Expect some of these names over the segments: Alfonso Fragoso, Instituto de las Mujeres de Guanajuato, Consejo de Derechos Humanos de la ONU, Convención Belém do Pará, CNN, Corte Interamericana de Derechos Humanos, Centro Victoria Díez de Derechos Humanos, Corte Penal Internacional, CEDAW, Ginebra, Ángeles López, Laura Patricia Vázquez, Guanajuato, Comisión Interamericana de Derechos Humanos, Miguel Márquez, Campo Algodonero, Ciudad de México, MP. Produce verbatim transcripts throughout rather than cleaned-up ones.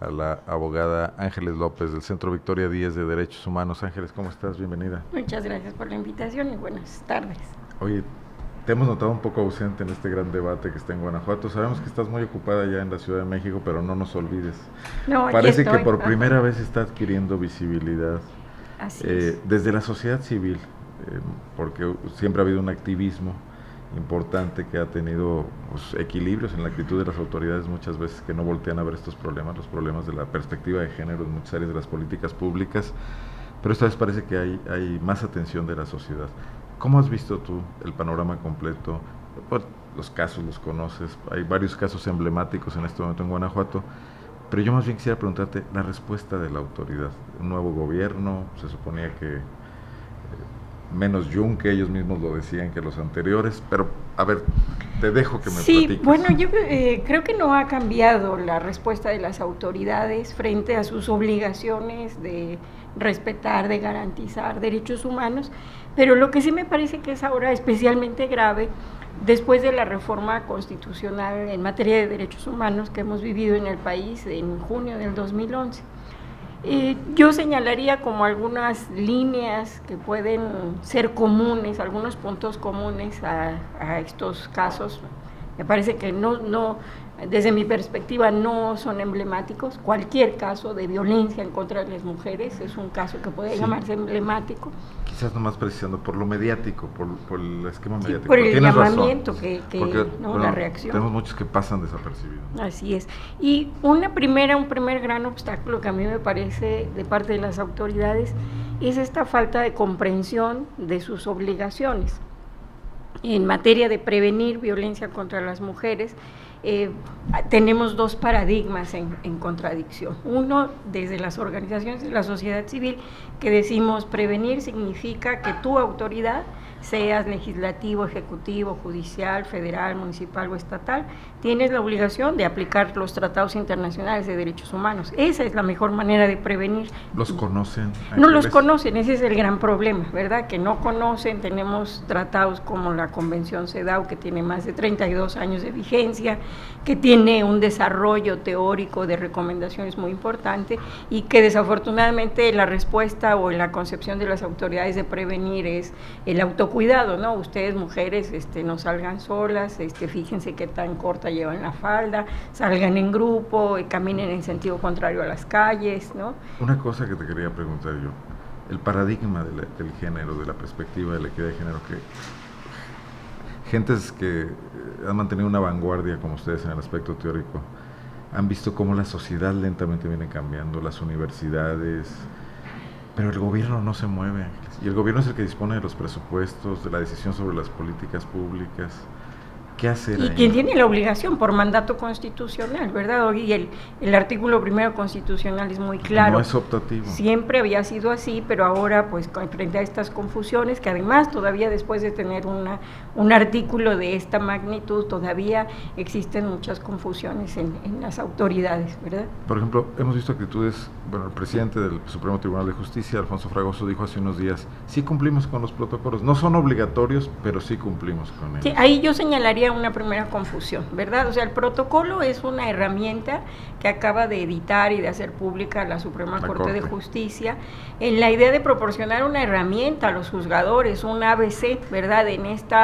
a la abogada Ángeles López del Centro Victoria Díez de Derechos Humanos. Ángeles, ¿cómo estás? Bienvenida. Muchas gracias por la invitación y buenas tardes. Oye, te hemos notado un poco ausente en este gran debate que está en Guanajuato. Sabemos que estás muy ocupada ya en la Ciudad de México, pero no nos olvides. No, parece estoy, que por primera vez está adquiriendo visibilidad Así eh, es. desde la sociedad civil, eh, porque siempre ha habido un activismo importante que ha tenido pues, equilibrios en la actitud de las autoridades, muchas veces que no voltean a ver estos problemas, los problemas de la perspectiva de género en muchas áreas de las políticas públicas, pero esta vez parece que hay, hay más atención de la sociedad. ¿Cómo has visto tú el panorama completo? Los casos los conoces, hay varios casos emblemáticos en este momento en Guanajuato, pero yo más bien quisiera preguntarte la respuesta de la autoridad. Un nuevo gobierno, se suponía que menos yunque, ellos mismos lo decían, que los anteriores, pero a ver, te dejo que me sí, platiques. Sí, bueno, yo eh, creo que no ha cambiado la respuesta de las autoridades frente a sus obligaciones de respetar, de garantizar derechos humanos, pero lo que sí me parece que es ahora especialmente grave, después de la reforma constitucional en materia de derechos humanos que hemos vivido en el país en junio del dos mil once. Eh, yo señalaría como algunas líneas que pueden ser comunes, algunos puntos comunes a, a estos casos. Me parece que no, no, desde mi perspectiva no son emblemáticos. Cualquier caso de violencia en contra de las mujeres es un caso que puede sí. llamarse emblemático. Quizás nomás precisando por lo mediático, por, por el esquema sí, mediático. Por el llamamiento razón, que, que porque, ¿no? bueno, la reacción. Tenemos muchos que pasan desapercibidos. Así es. Y una primera, un primer gran obstáculo que a mí me parece de parte de las autoridades es esta falta de comprensión de sus obligaciones en materia de prevenir violencia contra las mujeres. Eh, tenemos dos paradigmas en, en contradicción. Uno, desde las organizaciones de la sociedad civil, que decimos prevenir significa que tu autoridad, seas legislativo, ejecutivo, judicial, federal, municipal o estatal, tienes la obligación de aplicar los tratados internacionales de derechos humanos. Esa es la mejor manera de prevenir. ¿Los conocen? No los conocen, ese es el gran problema, ¿verdad? Que no conocen, tenemos tratados como la Convención CEDAW, que tiene más de treinta y dos años de vigencia, que tiene un desarrollo teórico de recomendaciones muy importante y que desafortunadamente la respuesta o la concepción de las autoridades de prevenir es el autocuidado, ¿no? Ustedes mujeres este, no salgan solas, este, fíjense qué tan corta llevan la falda, salgan en grupo, y caminen en sentido contrario a las calles, ¿no? Una cosa que te quería preguntar yo, el paradigma de la, del género, de la perspectiva de la equidad de género, que gentes que han mantenido una vanguardia como ustedes en el aspecto teórico, han visto cómo la sociedad lentamente viene cambiando, las universidades, pero el gobierno no se mueve, y el gobierno es el que dispone de los presupuestos, de la decisión sobre las políticas públicas. ¿Qué hacer? Y quien tiene la obligación por mandato constitucional, ¿verdad? Y el, el artículo primero constitucional es muy claro. No es optativo. Siempre había sido así, pero ahora, pues, frente a estas confusiones, que además todavía después de tener una, un artículo de esta magnitud, todavía existen muchas confusiones en, en las autoridades, ¿verdad? Por ejemplo, hemos visto actitudes, bueno, el presidente del Supremo Tribunal de Justicia, Alfonso Fragoso, dijo hace unos días, sí cumplimos con los protocolos, no son obligatorios, pero sí cumplimos con ellos. Sí, ahí yo señalaría una primera confusión, ¿verdad? O sea, el protocolo es una herramienta que acaba de editar y de hacer pública la Suprema Corte de Justicia en la idea de proporcionar una herramienta a los juzgadores, un A B C, ¿verdad? En este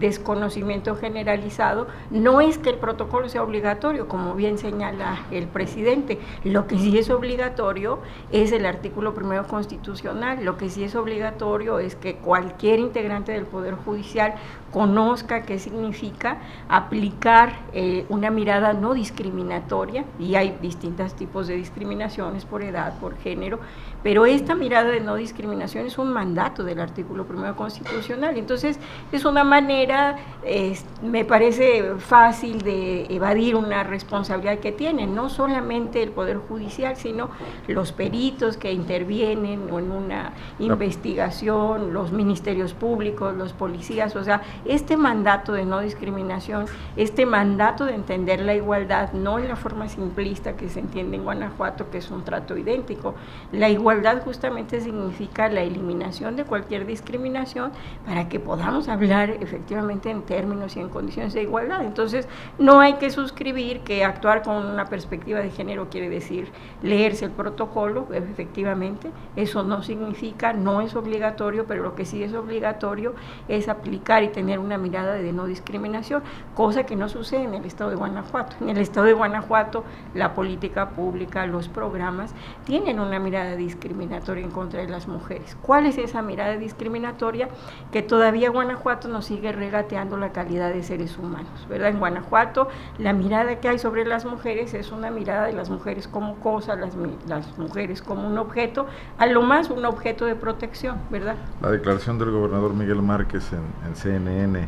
desconocimiento generalizado, no es que el protocolo sea obligatorio, como bien señala el presidente, lo que sí es obligatorio es el artículo primero constitucional, lo que sí es obligatorio es que cualquier integrante del Poder Judicial conozca qué significa aplicar eh, una mirada no discriminatoria, y hay distintos tipos de discriminaciones por edad, por género, pero esta mirada de no discriminación es un mandato del artículo primero constitucional, entonces es una manera, eh, me parece fácil de evadir una responsabilidad que tienen, no solamente el Poder Judicial, sino los peritos que intervienen en una investigación, los ministerios públicos, los policías, o sea, este mandato de no discriminación discriminación, este mandato de entender la igualdad, no en la forma simplista que se entiende en Guanajuato, que es un trato idéntico. La igualdad justamente significa la eliminación de cualquier discriminación para que podamos hablar efectivamente en términos y en condiciones de igualdad. Entonces, no hay que suscribir que actuar con una perspectiva de género quiere decir leerse el protocolo, efectivamente, eso no significa, no es obligatorio, pero lo que sí es obligatorio es aplicar y tener una mirada de no discriminación, cosa que no sucede en el estado de Guanajuato. En el estado de Guanajuato, la política pública, los programas, tienen una mirada discriminatoria en contra de las mujeres. ¿Cuál es esa mirada discriminatoria? Que todavía Guanajuato nos sigue regateando la calidad de seres humanos, ¿verdad? En Guanajuato, la mirada que hay sobre las mujeres es una mirada de las mujeres como cosa, las, las mujeres como un objeto, a lo más un objeto de protección, ¿verdad? La declaración del gobernador Miguel Márquez en, en C N N,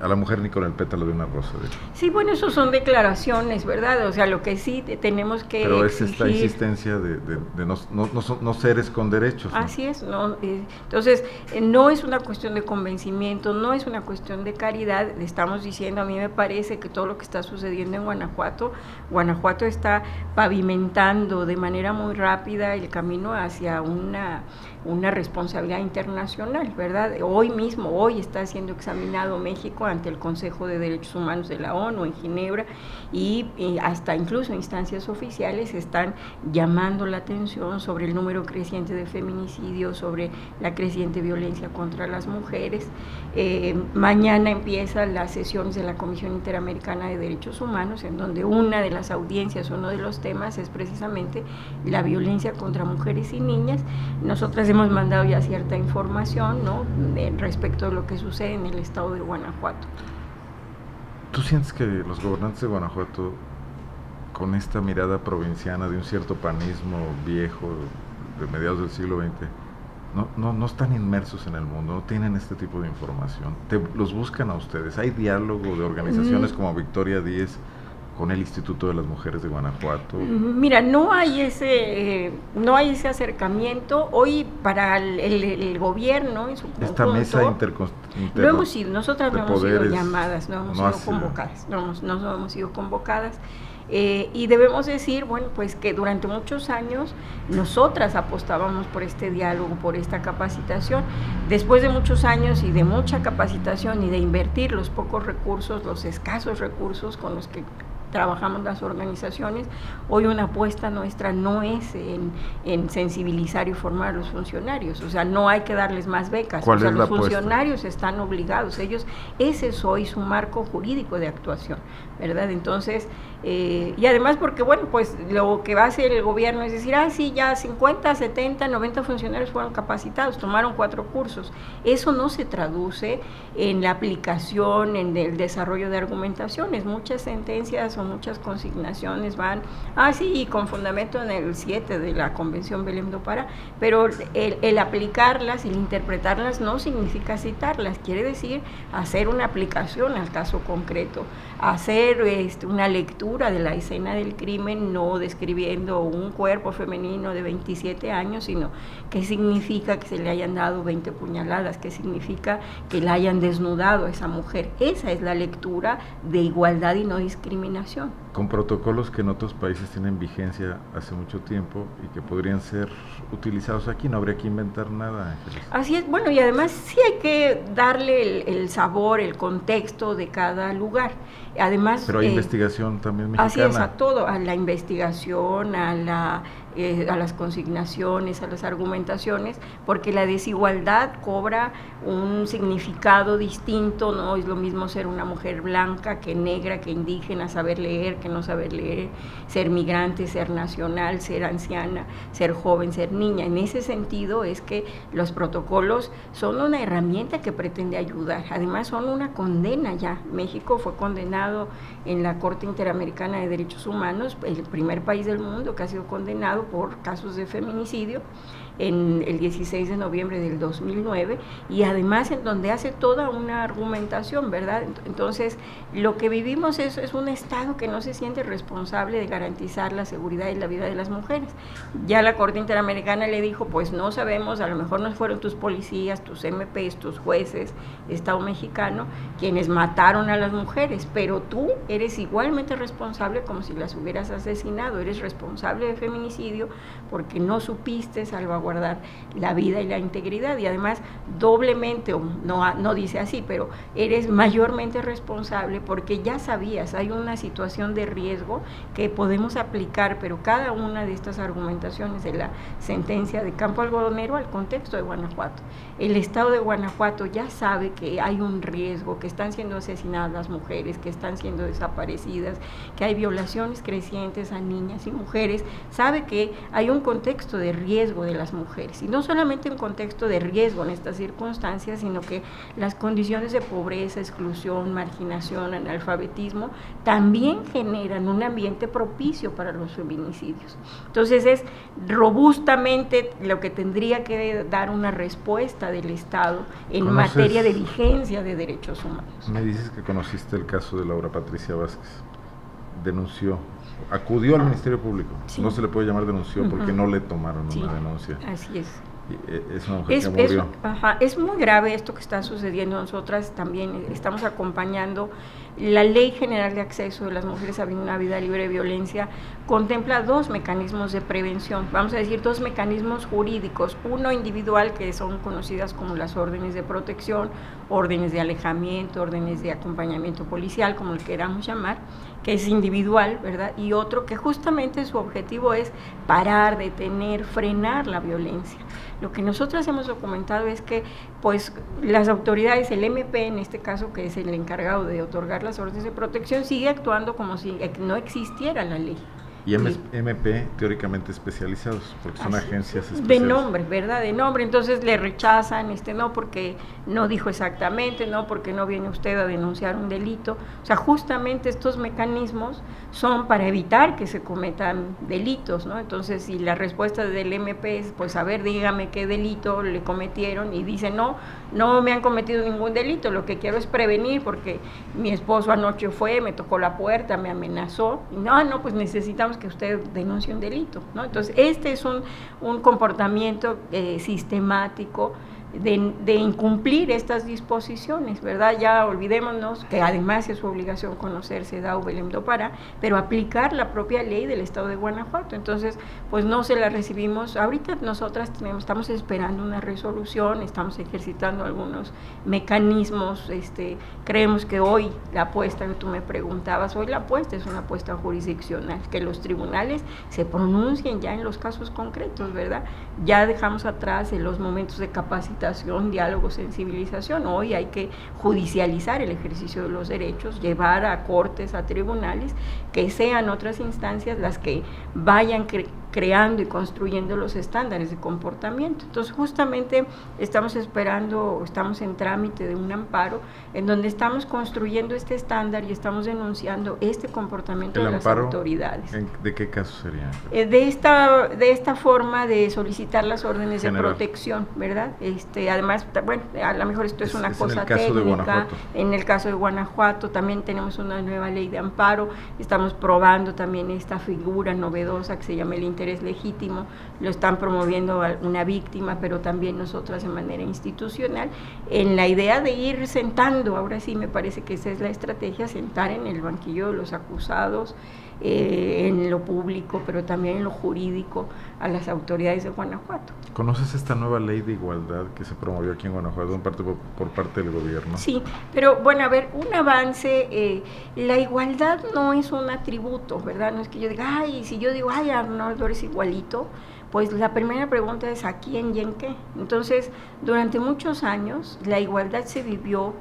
a la mujer ni con el pétalo de una rosa. De hecho. Sí, bueno, eso son declaraciones, ¿verdad? O sea, lo que sí tenemos que Pero exigir. Pero es esta insistencia de, de, de no, no, no, no seres con derechos. ¿No? Así es. No, eh, entonces, eh, no es una cuestión de convencimiento, no es una cuestión de caridad. Estamos diciendo, a mí me parece que todo lo que está sucediendo en Guanajuato, Guanajuato está pavimentando de manera muy rápida el camino hacia una, una responsabilidad internacional, ¿verdad? Hoy mismo, hoy está siendo examinado México ante el Consejo de Derechos Humanos de la ONU en Ginebra, y, y hasta incluso instancias oficiales están llamando la atención sobre el número creciente de feminicidios, sobre la creciente violencia contra las mujeres. Eh, mañana empiezan las sesiones de la Comisión Interamericana de Derechos Humanos, en donde una de las audiencias, uno de los temas es precisamente la violencia contra mujeres y niñas. Nosotras hemos mandado ya cierta información, ¿no?, de, respecto de lo que sucede en el estado de Guanajuato. ¿Tú sientes que los gobernantes de Guanajuato, con esta mirada provinciana de un cierto panismo viejo de mediados del siglo veinte, no, no, no están inmersos en el mundo, no tienen este tipo de información? Te, ¿Los buscan a ustedes? ¿Hay diálogo de organizaciones mm. como Victoria Díez con el Instituto de las Mujeres de Guanajuato? Mira, no hay ese eh, no hay ese acercamiento hoy para el, el, el gobierno en su conjunto. Esta mesa interconstitucional. No hemos sido, nosotras no hemos sido llamadas, no hemos no sido convocadas, sido. no hemos, no hemos sido convocadas. Eh, y debemos decir, bueno, pues que durante muchos años nosotras apostábamos por este diálogo, por esta capacitación. Después de muchos años y de mucha capacitación y de invertir los pocos recursos, los escasos recursos con los que trabajamos las organizaciones, hoy una apuesta nuestra no es en, en sensibilizar y formar a los funcionarios, o sea, no hay que darles más becas, o sea, los funcionarios están obligados, ellos, ese es hoy su marco jurídico de actuación, ¿verdad? Entonces, eh, y además porque, bueno, pues lo que va a hacer el gobierno es decir, ah, sí, ya cincuenta, setenta, noventa funcionarios fueron capacitados, tomaron cuatro cursos, eso no se traduce en la aplicación, en el desarrollo de argumentaciones, muchas sentencias o muchas consignaciones van, ah sí, y con fundamento en el siete de la Convención Belém do Pará, pero el, el aplicarlas, el interpretarlas no significa citarlas, quiere decir hacer una aplicación al caso concreto, hacer este, una lectura de la escena del crimen, no describiendo un cuerpo femenino de veintisiete años, sino que significa que se le hayan dado veinte puñaladas, que significa que la hayan desnudado a esa mujer. Esa es la lectura de igualdad y no discriminación. Con protocolos que en otros países tienen vigencia hace mucho tiempo y que podrían ser utilizados aquí, no habría que inventar nada, Ángeles. Así es, bueno, y además sí hay que darle el, el sabor, el contexto de cada lugar. Además, pero hay eh, investigación también mexicana. Así es, a todo, a la investigación, a la... Eh, a las consignaciones, a las argumentaciones, porque la desigualdad cobra un significado distinto, no es lo mismo ser una mujer blanca que negra, que indígena, saber leer, que no saber leer, ser migrante, ser nacional, ser anciana, ser joven, ser niña. En ese sentido es que los protocolos son una herramienta que pretende ayudar, además son una condena ya. México fue condenado en la Corte Interamericana de Derechos Humanos, el primer país del mundo que ha sido condenado por casos de feminicidio, en el dieciséis de noviembre del dos mil nueve, y además en donde hace toda una argumentación, ¿verdad? Entonces, lo que vivimos es, es un Estado que no se siente responsable de garantizar la seguridad y la vida de las mujeres. Ya la Corte Interamericana le dijo, pues no sabemos, a lo mejor no fueron tus policías, tus M Pes, tus jueces, Estado mexicano, quienes mataron a las mujeres, pero tú eres igualmente responsable como si las hubieras asesinado, eres responsable de feminicidio porque no supiste salvaguardar la vida y la integridad, y además doblemente, no, no dice así, pero eres mayormente responsable porque ya sabías, hay una situación de riesgo que podemos aplicar, pero cada una de estas argumentaciones de la sentencia de Campo Algodonero al contexto de Guanajuato. El Estado de Guanajuato ya sabe que hay un riesgo, que están siendo asesinadas las mujeres, que están siendo desaparecidas, que hay violaciones crecientes a niñas y mujeres, sabe que hay un contexto de riesgo de las mujeres, y no solamente un contexto de riesgo en estas circunstancias, sino que las condiciones de pobreza, exclusión, marginación, analfabetismo, también generan un ambiente propicio para los feminicidios. Entonces es robustamente lo que tendría que dar una respuesta del Estado en ¿Conoces? materia de vigencia de derechos humanos. Me dices que conociste el caso de Laura Patricia Vázquez, denunció, acudió al Ministerio Público, sí. no se le puede llamar denunció porque uh-huh. no le tomaron sí. una denuncia. Así es. Es una mujer es, que murió. Es, ajá, es muy grave esto que está sucediendo. Nosotras también estamos acompañando la Ley General de Acceso de las Mujeres a una Vida Libre de Violencia, contempla dos mecanismos de prevención, vamos a decir dos mecanismos jurídicos, uno individual que son conocidas como las órdenes de protección, órdenes de alejamiento, órdenes de acompañamiento policial, como le queramos llamar, que es individual, ¿verdad? Y otro que justamente su objetivo es parar, detener, frenar la violencia. Lo que nosotras hemos documentado es que pues las autoridades, el M P en este caso, que es el encargado de otorgar las órdenes de protección, sigue actuando como si no existiera la ley. Y M P teóricamente especializados, porque son Así, agencias especiales. De nombre, ¿verdad? De nombre, entonces le rechazan, este no porque no dijo exactamente, no porque no viene usted a denunciar un delito. O sea, justamente estos mecanismos son para evitar que se cometan delitos, ¿no? Entonces, si la respuesta del M P es, pues a ver, dígame qué delito le cometieron, y dice, no, no me han cometido ningún delito, lo que quiero es prevenir, porque mi esposo anoche fue, me tocó la puerta, me amenazó, y no, no, pues necesitamos que usted denuncie un delito, ¿no? Entonces, este es un, un comportamiento eh, sistemático de, de incumplir estas disposiciones, ¿verdad? Ya olvidémonos que además es su obligación conocer CEDAW, Belém do Pará, pero aplicar la propia ley del Estado de Guanajuato. Entonces, pues no se la recibimos. Ahorita nosotras tenemos, estamos esperando una resolución, estamos ejercitando algunos mecanismos, este, creemos que hoy la apuesta que tú me preguntabas, hoy la apuesta es una apuesta jurisdiccional, que los tribunales se pronuncien ya en los casos concretos, ¿verdad? Ya dejamos atrás en los momentos de capacitación, diálogo, sensibilización. Hoy hay que judicializar el ejercicio de los derechos, llevar a cortes, a tribunales, que sean otras instancias las que vayan cre creando y construyendo los estándares de comportamiento. Entonces, justamente estamos esperando, estamos en trámite de un amparo en donde estamos construyendo este estándar y estamos denunciando este comportamiento de las autoridades. ¿En, ¿De qué caso sería? Eh, de, esta, de esta forma de solicitar las órdenes General. de protección, ¿verdad? Este, además, bueno, a lo mejor esto es, es una es cosa en técnica, en el caso de Guanajuato también tenemos una nueva ley de amparo, estamos probando también esta figura novedosa que se llama el interés legítimo, lo están promoviendo a una víctima, pero también nosotras de manera institucional, en la idea de ir sentando, ahora sí me parece que esa es la estrategia, sentar en el banquillo de los acusados, Eh, en lo público, pero también en lo jurídico, a las autoridades de Guanajuato. ¿Conoces esta nueva ley de igualdad que se promovió aquí en Guanajuato en parte por, por parte del gobierno? Sí, pero bueno, a ver, un avance, eh, la igualdad no es un atributo, ¿verdad? No es que yo diga, ay, si yo digo, ay, Arnoldo, eres igualito, pues la primera pregunta es, ¿a quién y en qué? Entonces, durante muchos años, la igualdad se vivió,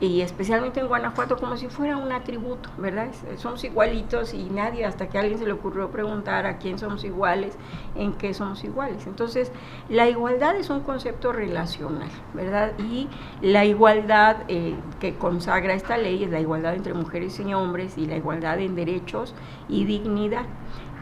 y especialmente en Guanajuato, como si fuera un atributo, ¿verdad? Somos igualitos y nadie, hasta que a alguien se le ocurrió preguntar a quién somos iguales, en qué somos iguales. Entonces, la igualdad es un concepto relacional, ¿verdad? Y la igualdad eh, que consagra esta ley es la igualdad entre mujeres y hombres y la igualdad en derechos y dignidad.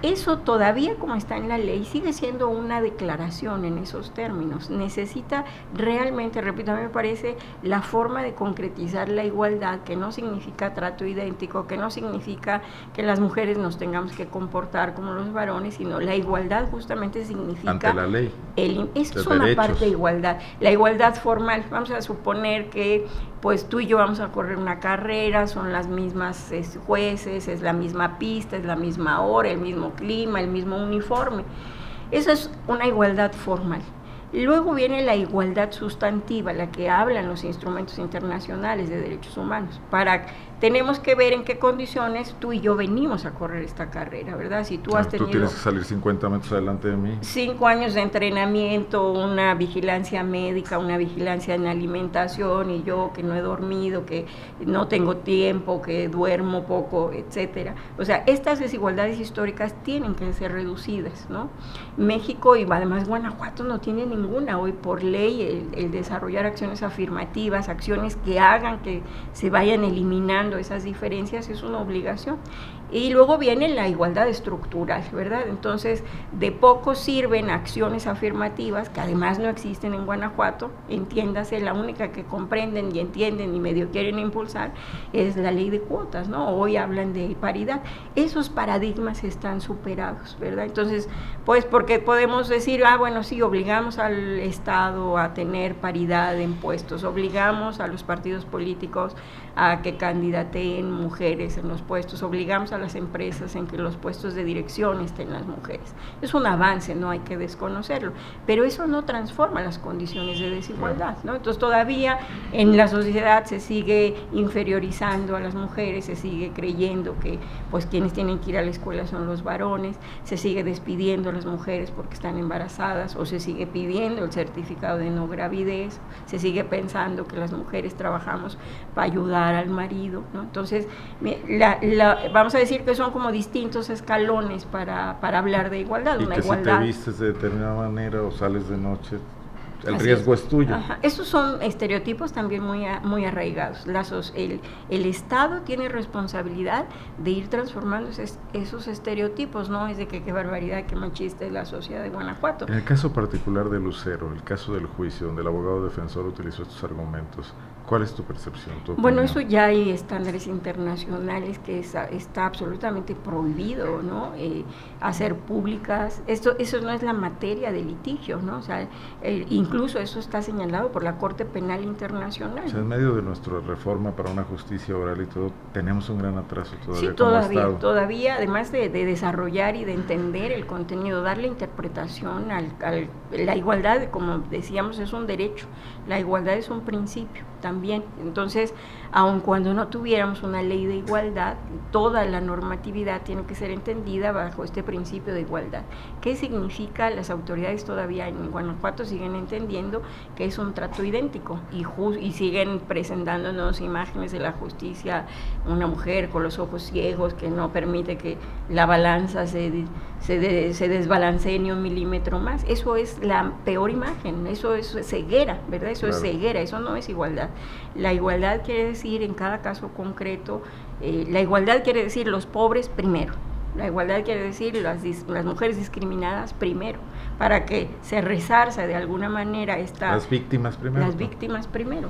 Eso todavía, como está en la ley, sigue siendo una declaración en esos términos. Necesita realmente, repito, a mí me parece la forma de concretizar la igualdad, que no significa trato idéntico, que no significa que las mujeres nos tengamos que comportar como los varones, sino la igualdad justamente significa… Ante la ley. El, esto es una derechos. parte de igualdad. La igualdad formal, vamos a suponer que… pues tú y yo vamos a correr una carrera, son las mismas es, jueces, es la misma pista, es la misma hora, el mismo clima, el mismo uniforme. Eso es una igualdad formal. Luego viene la igualdad sustantiva, la que hablan los instrumentos internacionales de derechos humanos. Para, tenemos que ver en qué condiciones tú y yo venimos a correr esta carrera, ¿verdad? Si tú has tenido… Tú tienes que salir cincuenta metros adelante de mí. Cinco años de entrenamiento, una vigilancia médica, una vigilancia en alimentación, y yo que no he dormido, que no tengo tiempo, que duermo poco, etcétera. O sea, estas desigualdades históricas tienen que ser reducidas, ¿no? México y además Guanajuato no tiene ningún ninguna hoy por ley el, el desarrollar acciones afirmativas, acciones que hagan que se vayan eliminando esas diferencias, es una obligación. Y luego viene la igualdad estructural, ¿verdad? Entonces, de poco sirven acciones afirmativas, que además no existen en Guanajuato, entiéndase, la única que comprenden y entienden y medio quieren impulsar es la ley de cuotas, ¿no? Hoy hablan de paridad. Esos paradigmas están superados, ¿verdad? Entonces, pues porque podemos decir, ah, bueno, sí, obligamos al Estado a tener paridad en puestos, obligamos a los partidos políticos a que candidateen mujeres en los puestos, obligamos a las empresas en que los puestos de dirección estén las mujeres. Es un avance, no hay que desconocerlo, pero eso no transforma las condiciones de desigualdad, ¿no? Entonces todavía en la sociedad se sigue inferiorizando a las mujeres, se sigue creyendo que pues quienes tienen que ir a la escuela son los varones, se sigue despidiendo a las mujeres porque están embarazadas, o se sigue pidiendo el certificado de no gravidez, se sigue pensando que las mujeres trabajamos para ayudar al marido, ¿no? Entonces la, la, vamos a decir que son como distintos escalones para, para hablar de igualdad. Y una que igualdad. Si te vistes de determinada manera o sales de noche, el Así riesgo es, es tuyo. Ajá. Esos son estereotipos también muy, muy arraigados. Las, el, el Estado tiene responsabilidad de ir transformando esos, esos estereotipos, ¿no? Es de que qué barbaridad, qué machista es la sociedad de Guanajuato. En el caso particular de Lucero, el caso del juicio, donde el abogado defensor utilizó estos argumentos, ¿cuál es tu percepción? Tu bueno, eso ya hay estándares internacionales que es, está absolutamente prohibido, ¿no? Eh, hacer públicas, esto, eso no es la materia de litigio, ¿no? O sea, eh, incluso eso está señalado por la Corte Penal Internacional. O sea, en medio de nuestra reforma para una justicia oral y todo, tenemos un gran atraso todavía. Sí, todavía, como todavía, además de, de desarrollar y de entender el contenido, darle interpretación al, al, la igualdad, como decíamos, es un derecho, la igualdad es un principio también. Bien. Entonces, aun cuando no tuviéramos una ley de igualdad, toda la normatividad tiene que ser entendida bajo este principio de igualdad. ¿Qué significa? Las autoridades todavía en Guanajuato siguen entendiendo que es un trato idéntico y, y siguen presentándonos imágenes de la justicia, una mujer con los ojos ciegos que no permite que la balanza se, se, de, se desbalancee ni un milímetro más. Eso es la peor imagen, eso es ceguera, ¿verdad? Eso [S2] Claro. [S1] Es ceguera, eso no es igualdad. La igualdad quiere decir, en cada caso concreto, eh, la igualdad quiere decir los pobres primero, la igualdad quiere decir las, dis las mujeres discriminadas primero, para que se resarza de alguna manera esta… Las víctimas primero. Las víctimas primero.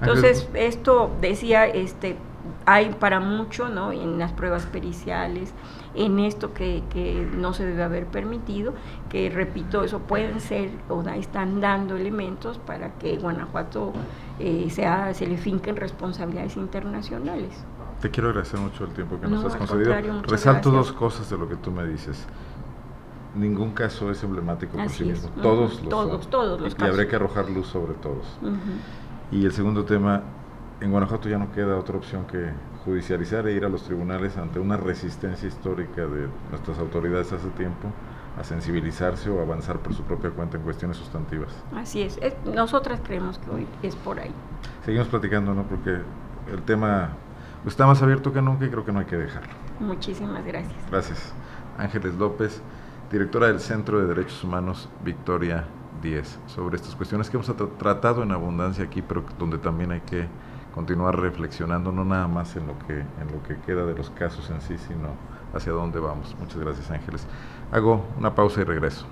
Entonces, esto decía, este, hay para mucho, ¿no?, en las pruebas periciales, en esto que, que no se debe haber permitido, que repito, eso pueden ser, o da, están dando elementos para que Guanajuato eh, sea, se le finquen responsabilidades internacionales. Te quiero agradecer mucho el tiempo que no, nos has concedido. Resalto gracias. dos cosas de lo que tú me dices. Ningún caso es emblemático Así por sí mismo, es. todos los todos, son, todos los y casos. Habrá que arrojar luz sobre todos. Uh-huh. Y el segundo tema, en Guanajuato ya no queda otra opción que judicializar e ir a los tribunales ante una resistencia histórica de nuestras autoridades hace tiempo a sensibilizarse o avanzar por su propia cuenta en cuestiones sustantivas. Así es, es nosotras creemos que hoy es por ahí. Seguimos platicando, ¿no?, porque el tema está más abierto que nunca y creo que no hay que dejarlo. Muchísimas gracias. Gracias. Ángeles López, directora del Centro de Derechos Humanos Victoria Díez, sobre estas cuestiones que hemos tratado en abundancia aquí, pero donde también hay que continuar reflexionando, no nada más en lo que, en lo que queda de los casos en sí, sino hacia dónde vamos. Muchas gracias, Ángeles. Hago una pausa y regreso.